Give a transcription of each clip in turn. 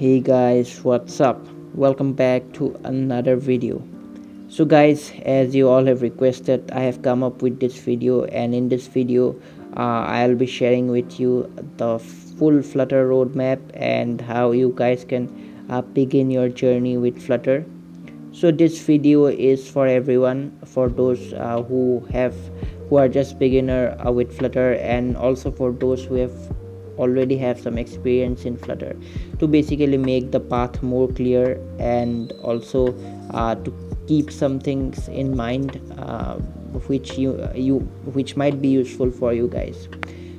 Hey guys, what's up? Welcome back to another video. So guys, as you all have requested, I have come up with this video, and in this video I'll be sharing with you the full Flutter roadmap and how you guys can begin your journey with Flutter. So this video is for everyone, for those who are just beginner with Flutter, and also for those who already have some experience in Flutter, to basically make the path more clear, and also to keep some things in mind which might be useful for you guys.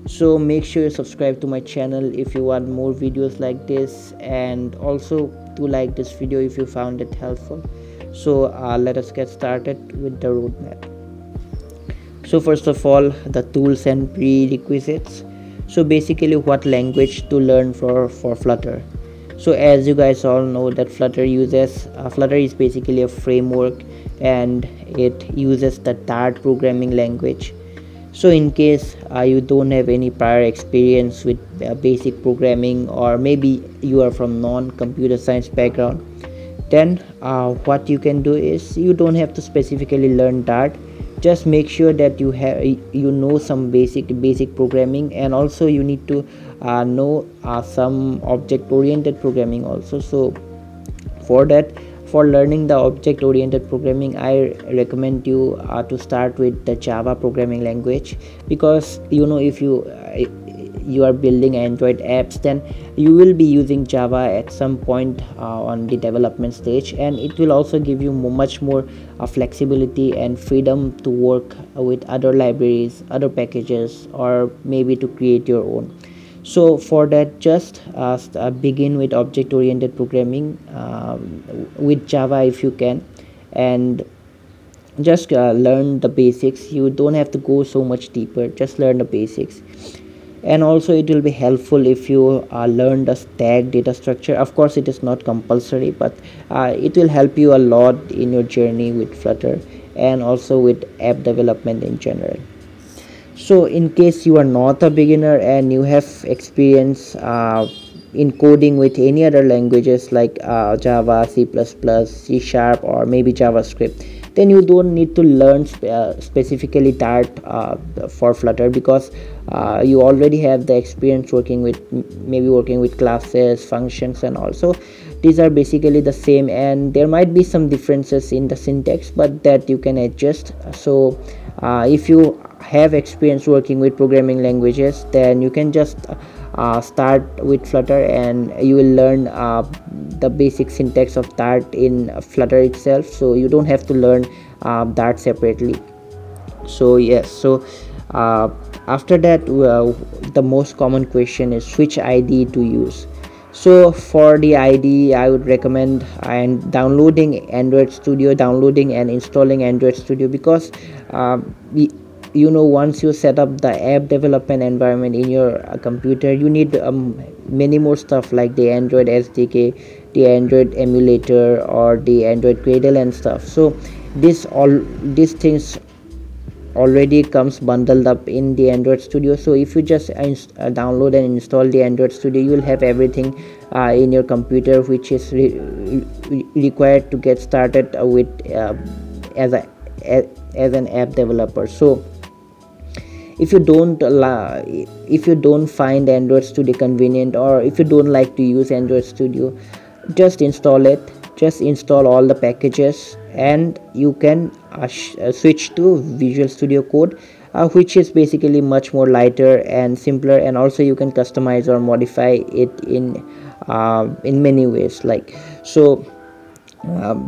So make sure you subscribe to my channel if you want more videos like this, and also to like this video if you found it helpful. So let us get started with the roadmap. So first of all, the tools and prerequisites. So basically, what language to learn for Flutter. So as you guys all know that Flutter is basically a framework, and it uses the Dart programming language. So in case you don't have any prior experience with basic programming, or maybe you are from non-computer science background, then what you can do is, you don't have to specifically learn Dart. Just make sure that you know some basic programming, and also you need to know some object-oriented programming also. So for that, for learning the object-oriented programming, I recommend you to start with the Java programming language, because you know, if you are building Android apps, then you will be using Java at some point on the development stage, and it will also give you much more flexibility and freedom to work with other libraries, other packages, or maybe to create your own. So for that, just begin with object-oriented programming with Java if you can, and just learn the basics. You don't have to go so much deeper, just learn the basics. And also it will be helpful if you learn the stack data structure. Of course, it is not compulsory, but it will help you a lot in your journey with Flutter, and also with app development in general. So in case you are not a beginner and you have experience in coding with any other languages like Java, C++, C#, or maybe JavaScript, then you don't need to learn specifically Dart for Flutter, because you already have the experience working with classes, functions, and also these are basically the same, and there might be some differences in the syntax, but that you can adjust. So if you have experience working with programming languages, then you can just start with Flutter, and you will learn the basic syntax of Dart in Flutter itself, so you don't have to learn Dart separately. So yes, so after that, the most common question is which IDE to use. So for the IDE, I would recommend downloading Android Studio, downloading and installing Android Studio, because you know, once you set up the app development environment in your computer, you need many more stuff like the Android SDK, the Android Emulator, or the Android Gradle and stuff. So these things already comes bundled up in the Android Studio. So if you just download and install the Android Studio, you will have everything in your computer which is required to get started with as an app developer. So if you don't find Android Studio convenient, or if you don't like to use Android Studio, just install it. Just install all the packages, and you can switch to Visual Studio Code, which is basically much more lighter and simpler, and also you can customize or modify it in many ways. Like so.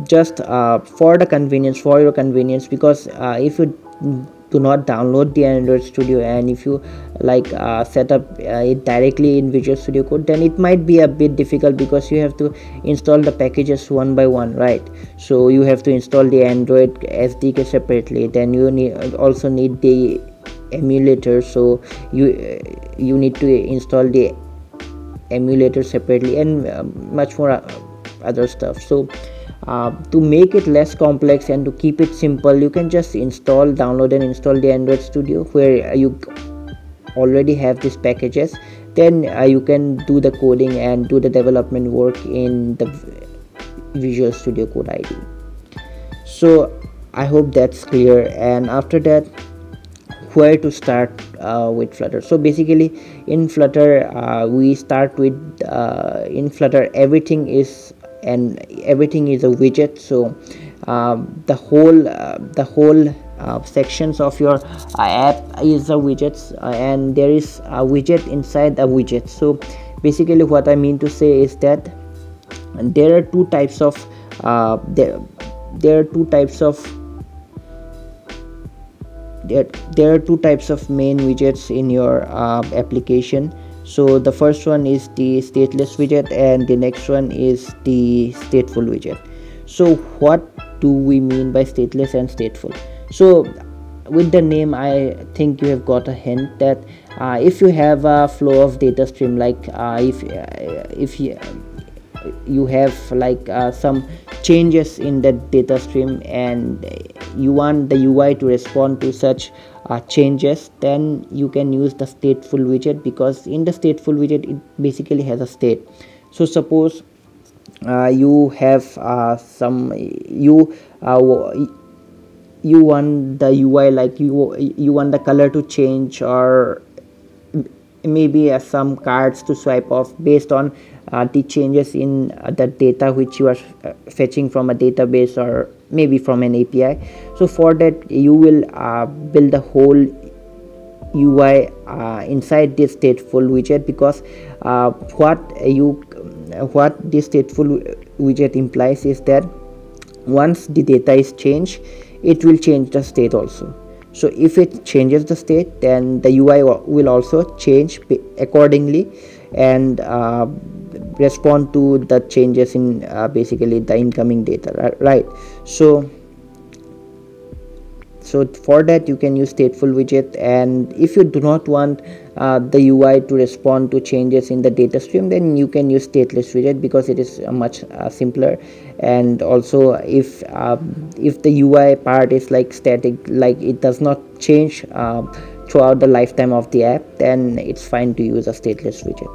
Just for your convenience, because if you do not download the Android Studio, and if you like set up it directly in Visual Studio Code, then it might be a bit difficult, because you have to install the packages one by one, right? So you have to install the Android SDK separately, then you also need the emulator, so you need to install the emulator separately, and much more other stuff. So to make it less complex and to keep it simple, you can just download and install the Android Studio, where you already have these packages. then you can do the coding and do the development work in the Visual Studio Code IDE. So I hope that's clear. And after that, where to start with Flutter? So basically in Flutter we start with in Flutter everything is a widget. So the whole sections of your app is a widgets, and there is a widget inside a widget. So basically what I mean to say is that there are two types of there are two types of main widgets in your application. So the first one is the stateless widget and the next one is the stateful widget. So what do we mean by stateless and stateful? So with the name, I think you have got a hint that if you have a flow of data stream, like if you have like some changes in that data stream and you want the UI to respond to such changes, then you can use the stateful widget, because in the stateful widget it basically has a state. So suppose you have you want the UI, like you want the color to change, or maybe some cards to swipe off based on the changes in the data which you are fetching from a database or maybe from an API. So for that you will build the whole UI inside this stateful widget, because what this stateful widget implies is that once the data is changed, it will change the state also. So if it changes the state, then the UI will also change accordingly and respond to the changes in basically the incoming data, right? So for that you can use stateful widget. And if you do not want the UI to respond to changes in the data stream, then you can use stateless widget, because it is much simpler. And also if the UI part is like static, like it does not change throughout the lifetime of the app, then it's fine to use a stateless widget.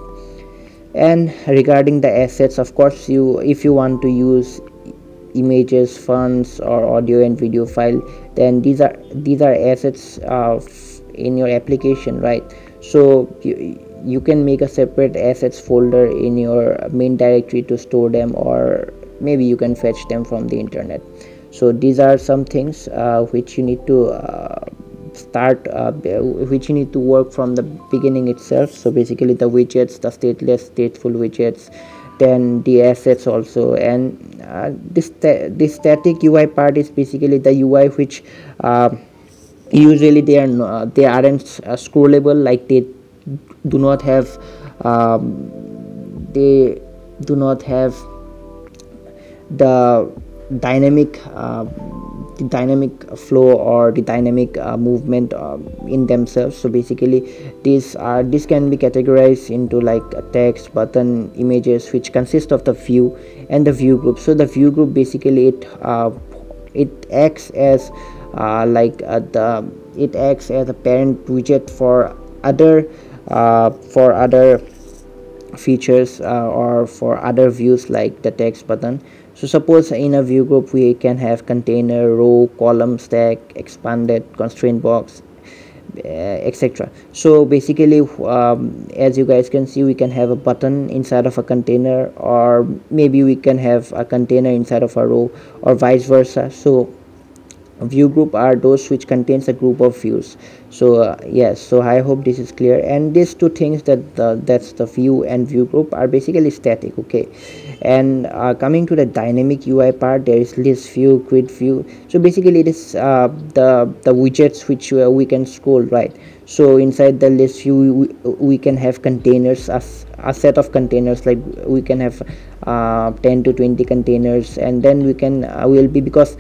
And regarding the assets, of course, if you want to use images, fonts, or audio and video file, then these are assets in your application, right? So you can make a separate assets folder in your main directory to store them, or maybe you can fetch them from the internet. So these are some things which you need to work from the beginning itself. So basically the widgets, the stateless, stateful widgets, then the assets also. And this static UI part is basically the UI which usually they aren't scrollable, like they do not have the dynamic flow or the dynamic movement in themselves. So basically these can be categorized into like a text, button, images, which consist of the view and the view group. So the view group basically it acts as a parent widget for other features or for other views like the text, button. So suppose in a view group we can have container, row, column, stack, expanded, constraint box, etc. So basically as you guys can see, we can have a button inside of a container, or maybe we can have a container inside of a row, or vice versa. So view group are those which contains a group of views. So yes, so I hope this is clear. And these two things, that's the view and view group, are basically static. Okay, and coming to the dynamic UI part, there is list view, grid view. So basically it is the widgets which we can scroll, right? So inside the list view we can have containers, a set of containers, like we can have 10 to 20 containers, and then we can because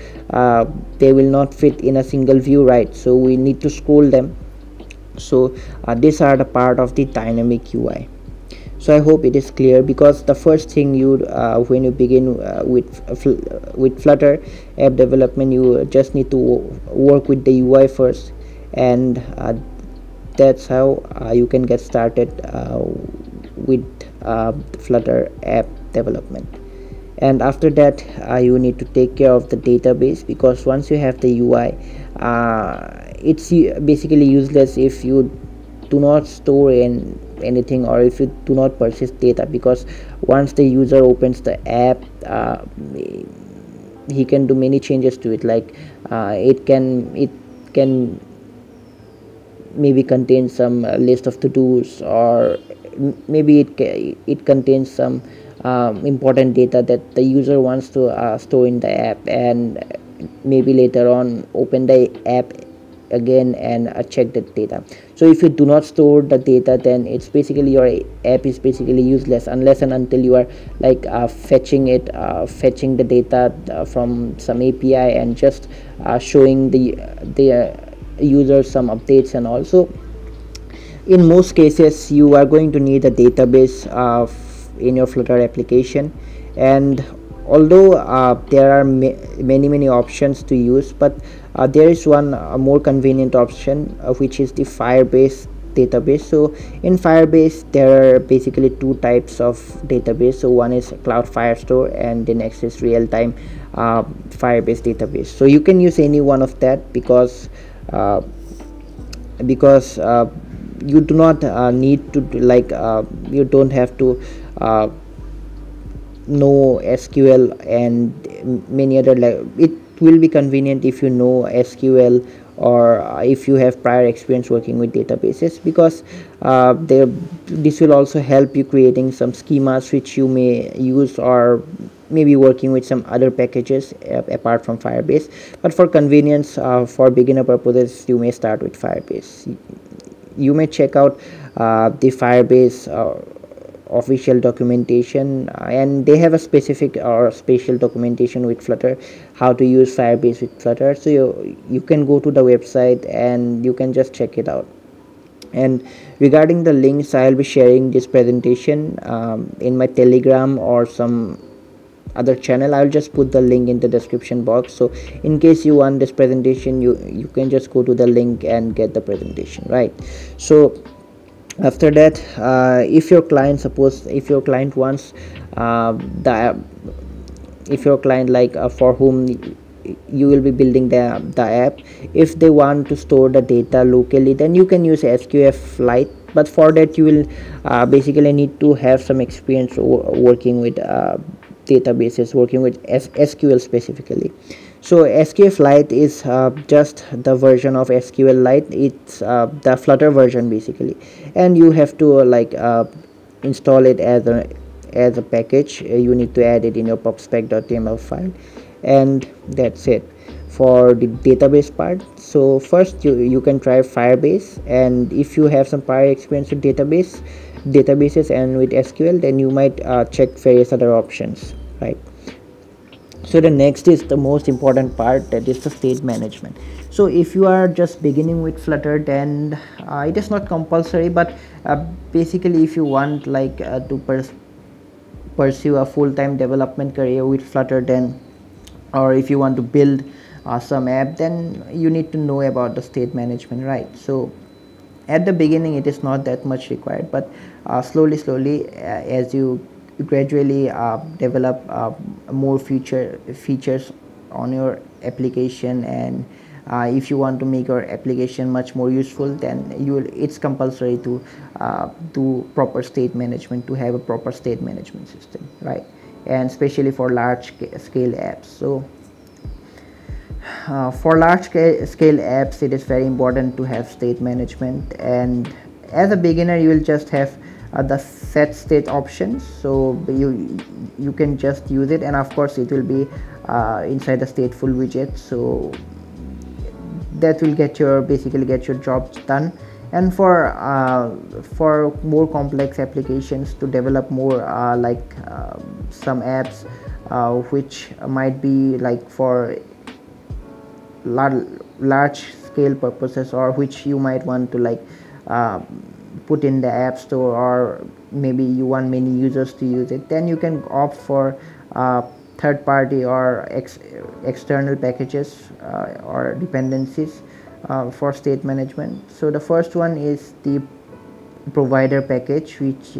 they will not fit in a single view, right? So we need to scroll them. So these are the part of the dynamic UI. So I hope it is clear, because the first thing you when you begin with Flutter app development, you just need to work with the UI first, and that's how you can get started with Flutter app development. And after that you need to take care of the database, because once you have the UI, it's basically useless if you do not store anything or if you do not purchase data, because once the user opens the app, he can do many changes to it, like it can maybe contain some list of to-dos, or maybe it contains some important data that the user wants to store in the app, and maybe later on open the app again and check the data. So if you do not store the data, then it's basically your app is basically useless, unless and until you are like fetching the data from some API and just showing the user some updates. And also in most cases you are going to need a database in your Flutter application, and although there are many options to use, but there is one more convenient option, which is the Firebase database. So in Firebase there are basically two types of database. So one is Cloud Firestore and the next is real-time Firebase database. So you can use any one of that, because you do not need to you don't have to know SQL and many other, it will be convenient if you know SQL or if you have prior experience working with databases, because this will also help you creating some schemas which you may use, or maybe working with some other packages apart from Firebase. But for convenience, for beginner purposes, you may start with Firebase. You may check out the Firebase official documentation, and they have a specific or special documentation with Flutter, how to use Firebase with Flutter. So you can go to the website and you can just check it out. And regarding the links, I'll be sharing this presentation in my Telegram or some other channel. I'll just put the link in the description box, so in case you want this presentation, you can just go to the link and get the presentation, right? So after that, if your client wants if your client, like for whom you will be building the app, if they want to store the data locally, then you can use sqflite. But for that you will basically need to have some experience working with databases, working with SQL specifically. So sqflite is just the version of SQLite. It's the Flutter version basically, and you have to install it as a package. You need to add it in your pub.spec.html file, and that's it for the database part. So first you can try Firebase, and if you have some prior experience with databases and with SQL, then you might check various other options, right? So the next is the most important part, that is the state management. So if you are just beginning with Flutter, then it is not compulsory, but basically if you want to pursue a full-time development career with Flutter, then, or if you want to build some app, then you need to know about the state management, right? So at the beginning it is not that much required, but slowly as you gradually develop more features on your application, and if you want to make your application much more useful, then it's compulsory to do proper state management, to have a proper state management system, right? And especially for large scale apps. So for large scale apps, it is very important to have state management. And as a beginner, you will just have the set state options, so you can just use it, and of course it will be inside the stateful widget, so that will get your jobs done. And for more complex applications, to develop more some apps which might be for large scale purposes, or which you might want to put in the App Store, or maybe you want many users to use it, then you can opt for third party or external packages or dependencies for state management. So the first one is the provider package, which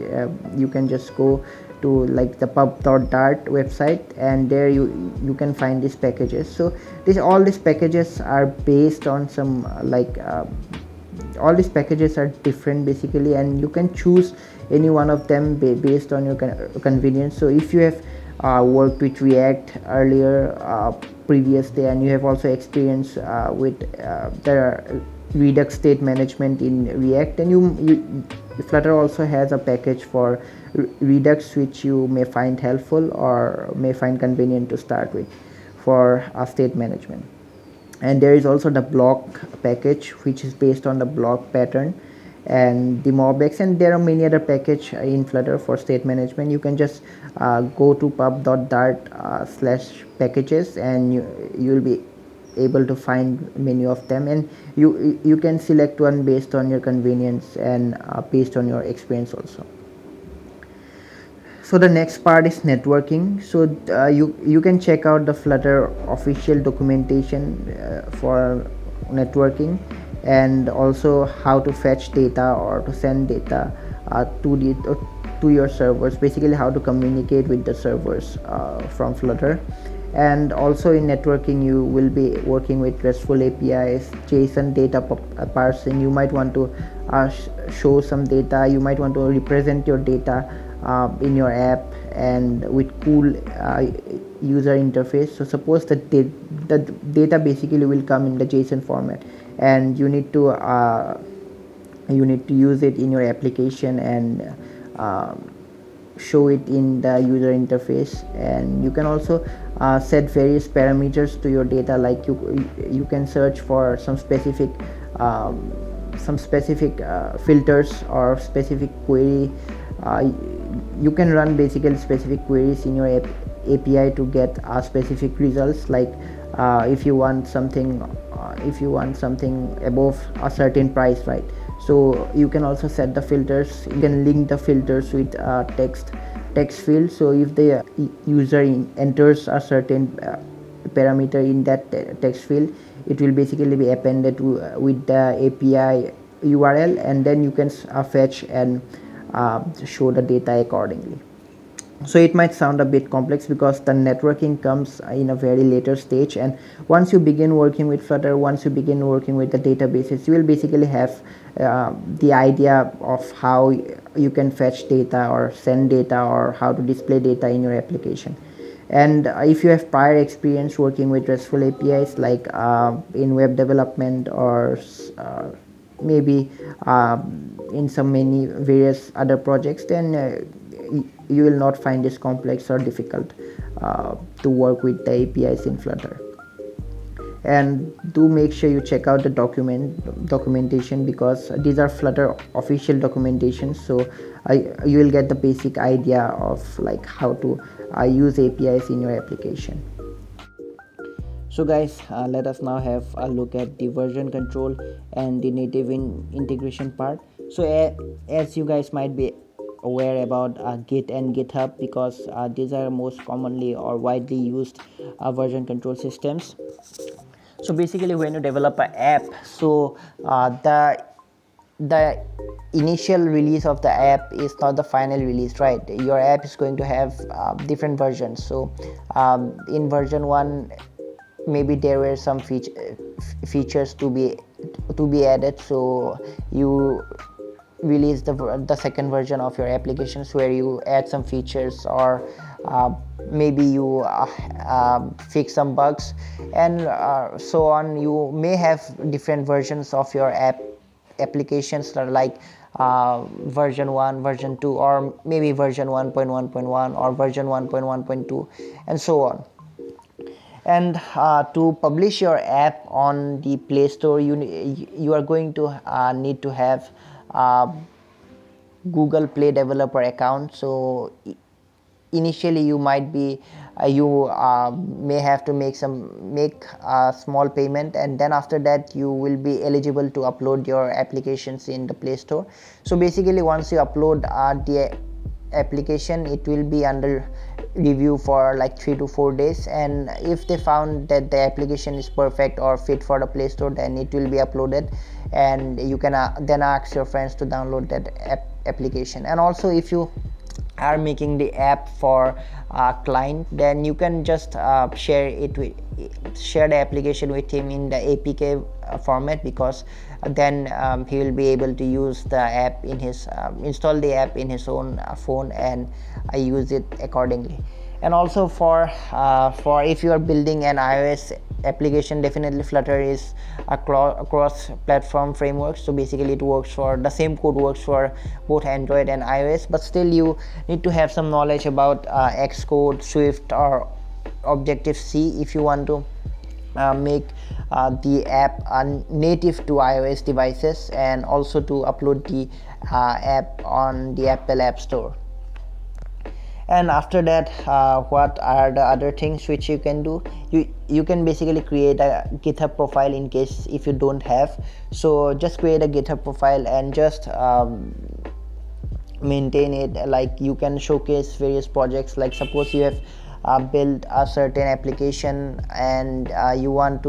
you can just go to like the pub.dart website, and there you can find these packages. So all these packages are based on some all these packages are different basically, and you can choose any one of them based on your convenience. So if you have worked with React earlier previously, and you have also experience with the Redux state management in React, and Flutter also has a package for Redux which you may find helpful or may find convenient to start with for state management. And there is also the Bloc package, which is based on the Bloc pattern, and the MobX, and there are many other packages in Flutter for state management. You can just go to pub.dart /packages, and you'll be able to find many of them, and you can select one based on your convenience and based on your experience also. So the next part is networking. So you can check out the Flutter official documentation for networking, and also how to fetch data or to send data to your servers, basically how to communicate with the servers from Flutter. And also in networking, you will be working with RESTful APIs, JSON data parsing. You might want to show some data, you might want to represent your data in your app, and with cool user interface. So suppose that the data basically will come in the JSON format, and you need to use it in your application and show it in the user interface. And you can also set various parameters to your data, like you can search for some specific filters or specific query. You can run basically specific queries in your API to get specific results, like if you want something above a certain price, right? So you can also set the filters. You can link the filters with text field. So if the user enters a certain parameter in that text field, it will basically be appended to, with the API URL, and then you can fetch and show the data accordingly. So it might sound a bit complex because the networking comes in a very later stage, and once you begin working with Flutter, once you begin working with the databases, you will basically have the idea of how you can fetch data or send data or how to display data in your application. And if you have prior experience working with RESTful APIs, like in web development, or maybe in so many various other projects, then you will not find this complex or difficult to work with the APIs in Flutter. And do make sure you check out the documentation, because these are Flutter official documentation, so you will get the basic idea of like how to use APIs in your application. So guys, let us now have a look at the version control and the native integration part. So as you guys might be aware about Git and GitHub, because these are most commonly or widely used version control systems. So basically, when you develop an app, so the initial release of the app is not the final release, right? Your app is going to have different versions. So in version 1, maybe there were some features to be added, so you release the second version of your applications where you add some features, or maybe you fix some bugs, and so on. You may have different versions of your applications, like version 1, version 2, or maybe version 1.1.1 or version 1.1.2, and so on. And to publish your app on the Play Store, you are going to need to have Google Play Developer account. So initially you might be may have to make a small payment, and then after that you will be eligible to upload your applications in the Play Store. So basically, once you upload the application, it will be under review for like 3 to 4 days, and if they found that the application is perfect or fit for the Play Store, then it will be uploaded, and you can then ask your friends to download that application. And also, if you are making the app for a client, then you can just share the application with him in the APK format, because then he will be able to use the app in his install the app in his own phone and use it accordingly. And also for if you are building an iOS application, definitely Flutter is a cross-platform framework, so basically it works for the same code works for both Android and iOS, but still you need to have some knowledge about Xcode, Swift, or Objective-C if you want to make the app native to iOS devices, and also to upload the app on the Apple App Store. And after that, what are the other things which you can do? You can basically create a GitHub profile in case if you don't have. So just create a GitHub profile and just maintain it. Like, you can showcase various projects. Like, suppose you have built a certain application and you want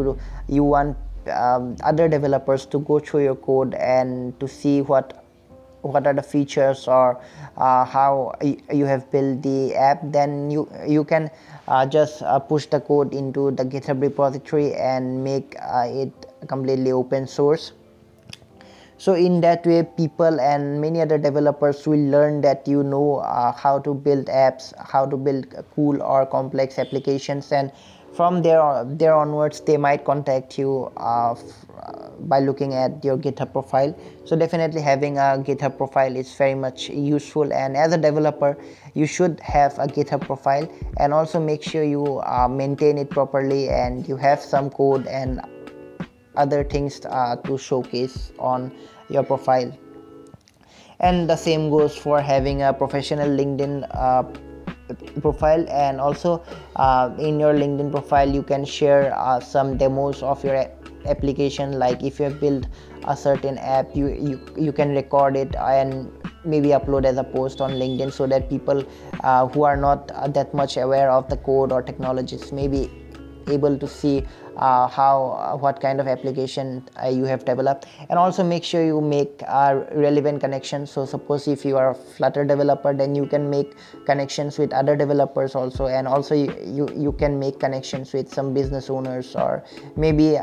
other developers to go through your code and to see what are the features or how you have built the app, then you can just push the code into the GitHub repository and make it completely open source. So in that way, people and many other developers will learn that you know how to build apps, how to build cool or complex applications, and from there onwards they might contact you by looking at your GitHub profile. So definitely having a GitHub profile is very much useful, and as a developer you should have a GitHub profile, and also make sure you maintain it properly and you have some code and other things to showcase on your profile. And the same goes for having a professional LinkedIn profile, and also in your LinkedIn profile you can share some demos of your application. Like, if you have built a certain app, you can record it and maybe upload as a post on LinkedIn, so that people who are not that much aware of the code or technologies may be able to see what kind of application you have developed. And also make sure you make relevant connections. So suppose if you are a Flutter developer, then you can make connections with other developers also, and also you can make connections with some business owners, or maybe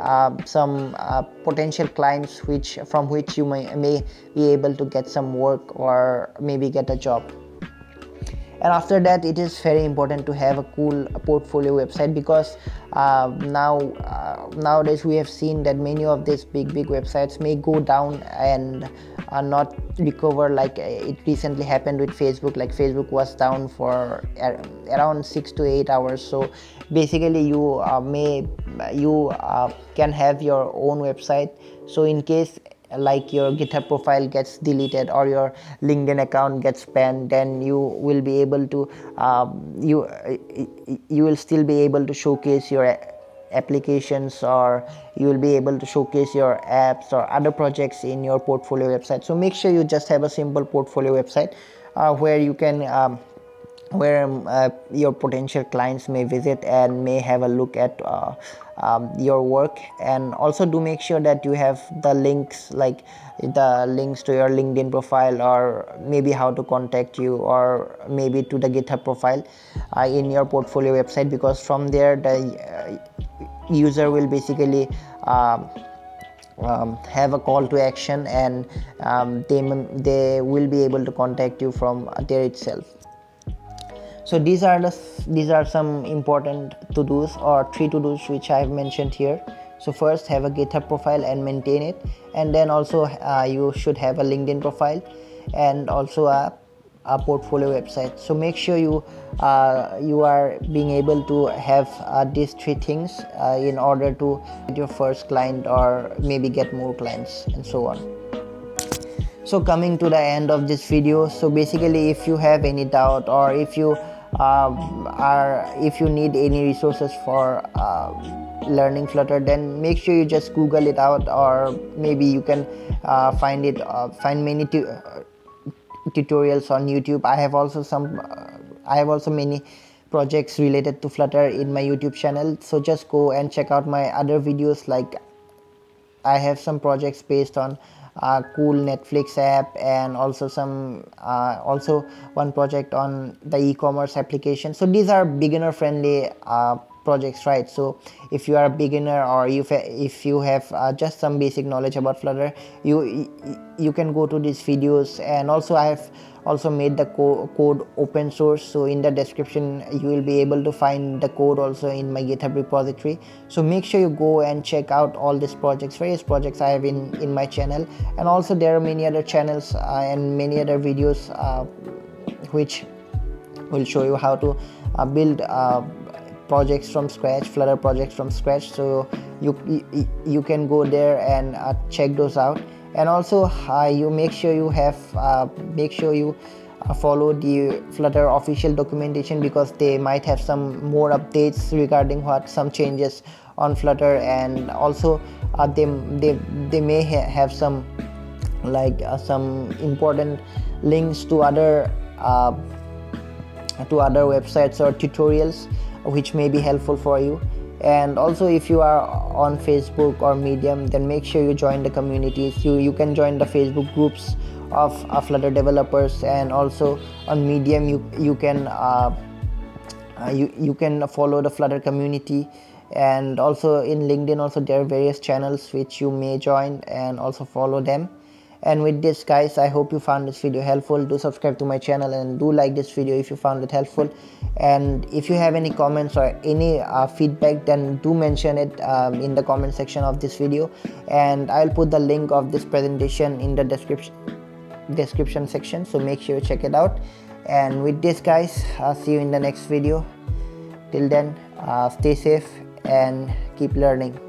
some potential clients from which you may be able to get some work or maybe get a job. And after that, it is very important to have a cool portfolio website, because nowadays we have seen that many of these big websites may go down and are not recover, like it recently happened with Facebook. Like, Facebook was down for around 6 to 8 hours. So basically you can have your own website, so in case like your GitHub profile gets deleted or your LinkedIn account gets banned, then you will be able to you will still be able to showcase your applications, or you will be able to showcase your apps or other projects in your portfolio website. So make sure you just have a simple portfolio website where you can where your potential clients may visit and may have a look at your work. And also do make sure that you have the links, like the links to your LinkedIn profile, or maybe how to contact you, or maybe to the GitHub profile in your portfolio website, because from there the user will basically have a call to action, and they will be able to contact you from there itself. So these are some important to-dos or 3 to-dos which I have mentioned here. So first, have a GitHub profile and maintain it, and then also you should have a LinkedIn profile and also a portfolio website. So make sure you are being able to have these 3 things in order to get your first client, or maybe get more clients, and so on. So coming to the end of this video, so basically if you have any doubt, or if you need any resources for learning Flutter, then make sure you just Google it out, or maybe you can find many tutorials on YouTube. I have also many projects related to Flutter in my YouTube channel, so just go and check out my other videos. Like I have some projects based on cool Netflix app, and also some one project on the e-commerce application. So these are beginner friendly projects, right? So if you are a beginner, or if you have just some basic knowledge about Flutter, you can go to these videos. And also I have also made the code open source, so in the description you will be able to find the code also in my GitHub repository. So make sure you go and check out all these projects, various projects I have in my channel. And also there are many other channels and many other videos which will show you how to build projects from scratch, Flutter projects from scratch. So you can go there and check those out. And also you make sure you have follow the Flutter official documentation, because they might have some more updates regarding some changes on Flutter. And also they may have some some important links to other websites or tutorials which may be helpful for you. And also if you are on Facebook or Medium, then make sure you join the communities. You can join the Facebook groups of Flutter developers. And also on Medium you can follow the Flutter community. And also in LinkedIn also there are various channels which you may join and also follow them. And with this, guys, I hope you found this video helpful. Do subscribe to my channel and do like this video if you found it helpful. And if you have any comments or any feedback, then do mention it in the comment section of this video. And I'll put the link of this presentation in the description section, so make sure you check it out. And with this, guys, I'll see you in the next video. Till then, stay safe and keep learning.